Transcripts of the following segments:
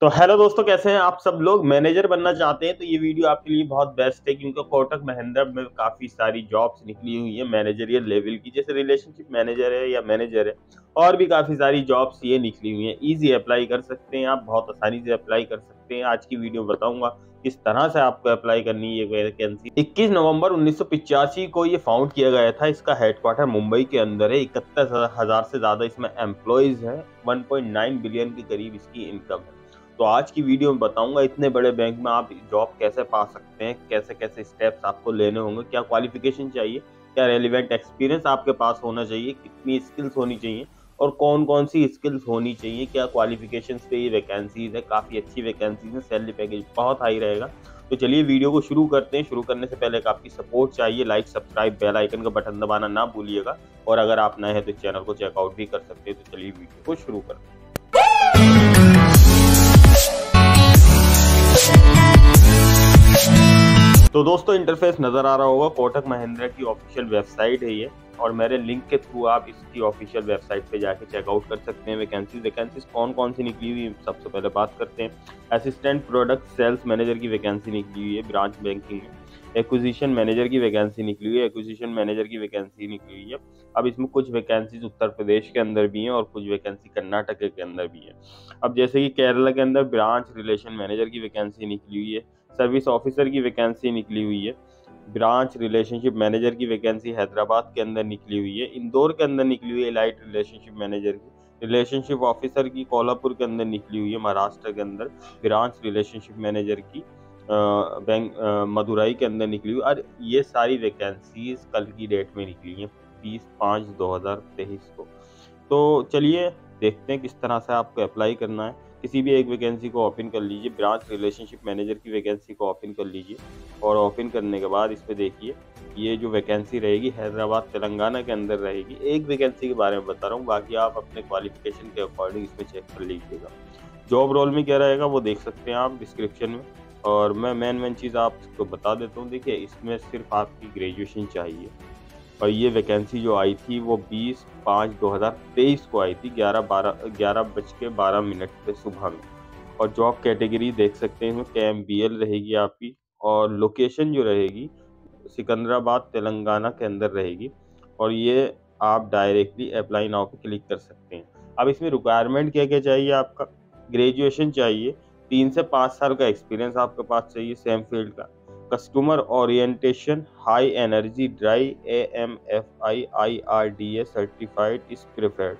तो हेलो दोस्तों, कैसे हैं आप सब लोग। मैनेजर बनना चाहते हैं तो ये वीडियो आपके लिए बहुत बेस्ट है, क्योंकि कोटक महिंद्रा में काफ़ी सारी जॉब्स निकली हुई है मैनेजरियल लेवल की, जैसे रिलेशनशिप मैनेजर है या मैनेजर है, और भी काफ़ी सारी जॉब्स ये निकली हुई हैं। इजी अप्लाई कर सकते हैं आप, बहुत आसानी से अप्लाई कर सकते हैं। आज की वीडियो बताऊँगा किस तरह से आपको अप्लाई करनी है ये वैकेंसी। 21 नवंबर 1985 को ये फाउंड किया गया था। इसका हेडक्वार्टर मुंबई के अंदर है। 71,000 से ज़्यादा इसमें एम्प्लॉयज़ हैं। 1.9 बिलियन के करीब इसकी इनकम है। तो आज की वीडियो में बताऊंगा इतने बड़े बैंक में आप जॉब कैसे पा सकते हैं, कैसे कैसे स्टेप्स आपको लेने होंगे, क्या क्वालिफिकेशन चाहिए, क्या रेलिवेंट एक्सपीरियंस आपके पास होना चाहिए, कितनी स्किल्स होनी चाहिए और कौन कौन सी स्किल्स होनी चाहिए, क्या क्वालिफिकेशंस पे ये वैकेंसीज है। काफ़ी अच्छी वैकेंसीज है, सैलरी पैकेज बहुत हाई रहेगा। तो चलिए वीडियो को शुरू करते हैं। शुरू करने से पहले आपकी सपोर्ट चाहिए, लाइक सब्सक्राइब बेल आइकन का बटन दबाना ना भूलिएगा, और अगर आप नए हैं तो चैनल को चेकआउट भी कर सकते हैं। तो चलिए वीडियो को शुरू करते हैं। तो दोस्तों, इंटरफेस नज़र आ रहा होगा। कोटक महिंद्रा की ऑफिशियल वेबसाइट है ये, और मेरे लिंक के थ्रू आप इसकी ऑफिशियल वेबसाइट पे जाके चेकआउट कर सकते हैं। वैकेंसीज कौन कौन सी निकली हुई, सबसे पहले बात करते हैं। असिस्टेंट प्रोडक्ट सेल्स मैनेजर की वैकेंसी निकली हुई है ब्रांच बैंकिंग में। एक्विजिशन मैनेजर की वैकेंसी निकली हुई है, एक्विजिशन मैनेजर की वैकेंसी निकली हुई है। अब इसमें कुछ वैकेंसीज उत्तर प्रदेश के अंदर भी हैं और कुछ वैकेंसी कर्नाटक के अंदर भी है। अब जैसे कि केरला के अंदर ब्रांच रिलेशन मैनेजर की वैकेंसी निकली हुई है। सर्विस ऑफिसर की वैकेंसी निकली हुई है। ब्रांच रिलेशनशिप मैनेजर की वैकेंसी हैदराबाद के अंदर निकली हुई है। इंदौर के अंदर निकली हुई है एलाइट रिलेशनशिप मैनेजर की। रिलेशनशिप ऑफिसर की कोल्हापुर के अंदर निकली हुई है। महाराष्ट्र के अंदर ब्रांच रिलेशनशिप मैनेजर की मदुराई के अंदर निकली हुई। और ये सारी वैकेंसीज कल की डेट में निकली हैं, 30/5/2023 को। तो चलिए देखते हैं किस तरह से आपको अप्लाई करना है। किसी भी एक वैकेंसी को ओपन कर लीजिए। ब्रांच रिलेशनशिप मैनेजर की वैकेंसी को ओपन कर लीजिए, और ओपन करने के बाद इस पर देखिए ये जो वैकेंसी रहेगी हैदराबाद तेलंगाना के अंदर रहेगी। एक वैकेंसी के बारे में बता रहा हूँ, बाकी आप अपने क्वालिफिकेशन के अकॉर्डिंग इसमें चेक कर लीजिएगा। जॉब रोल में क्या रहेगा वो देख सकते हैं आप डिस्क्रिप्शन में, और मैं मेन चीज़ आपको बता देता हूँ। देखिए, इसमें सिर्फ आपकी ग्रेजुएशन चाहिए, और ये वैकेंसी जो आई थी वो 20/5/2023 को आई थी 11:12 पे सुबह में। और जॉब कैटेगरी देख सकते हैं, KMBL रहेगी आपकी, और लोकेशन जो रहेगी सिकंदराबाद तेलंगाना के अंदर रहेगी। और ये आप डायरेक्टली अप्लाई नाउ पे क्लिक कर सकते हैं। अब इसमें रिक्वायरमेंट क्या क्या चाहिए, आपका ग्रेजुएशन चाहिए, 3 से 5 साल का एक्सपीरियंस आपके पास चाहिए सेम फील्ड का, customer orientation, high energy drive, AMFI IRDAI certified is preferred.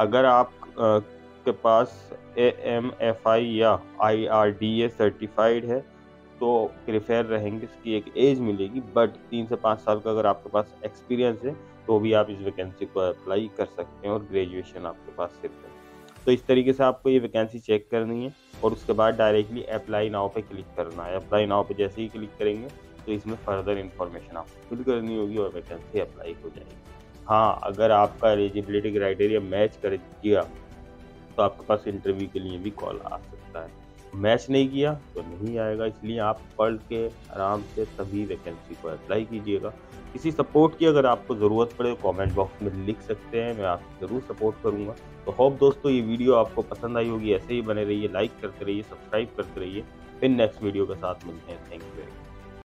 अगर आप के पास AMFI या IRDAI सर्टिफाइड है तो प्रेफर रहेंगे, इसकी एक एज मिलेगी। बट 3 से 5 साल का अगर आपके पास एक्सपीरियंस है तो भी आप इस वैकेंसी को अप्लाई कर सकते हैं, और ग्रेजुएशन आपके पास सिर्फ है। तो इस तरीके से आपको ये वैकेंसी चेक करनी है, और उसके बाद डायरेक्टली अप्लाई नाउ पे क्लिक करना है। अप्लाई नाउ पे जैसे ही क्लिक करेंगे तो इसमें फर्दर इन्फॉर्मेशन आपको फिल करनी होगी और वैकेंसी अप्लाई हो जाएगी। हाँ, अगर आपका एलिजिबिलिटी क्राइटेरिया मैच कर किया तो आपके पास इंटरव्यू के लिए भी कॉल आ सकता है, मैच नहीं किया तो नहीं आएगा। इसलिए आप पढ़ के आराम से सभी वैकेंसी को अप्लाई कीजिएगा। किसी सपोर्ट की अगर आपको ज़रूरत पड़े कमेंट बॉक्स में लिख सकते हैं, मैं आपको ज़रूर सपोर्ट करूँगा। तो होप दोस्तों ये वीडियो आपको पसंद आई होगी। ऐसे ही बने रहिए, लाइक करते रहिए, सब्सक्राइब करते रहिए। फिर नेक्स्ट वीडियो के साथ मिलते हैं। Thank you very much.